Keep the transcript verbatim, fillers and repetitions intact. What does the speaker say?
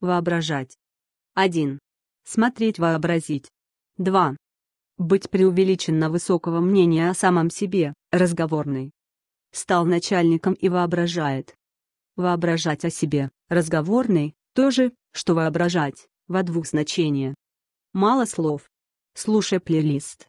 Воображать. один. Смотреть, вообразить. два. Быть преувеличенно высокого мнения о самом себе, разговорный. Стал начальником и воображает. Воображать о себе, разговорный, то же, что воображать, во двух значениях. Мало слов. Слушай плейлист.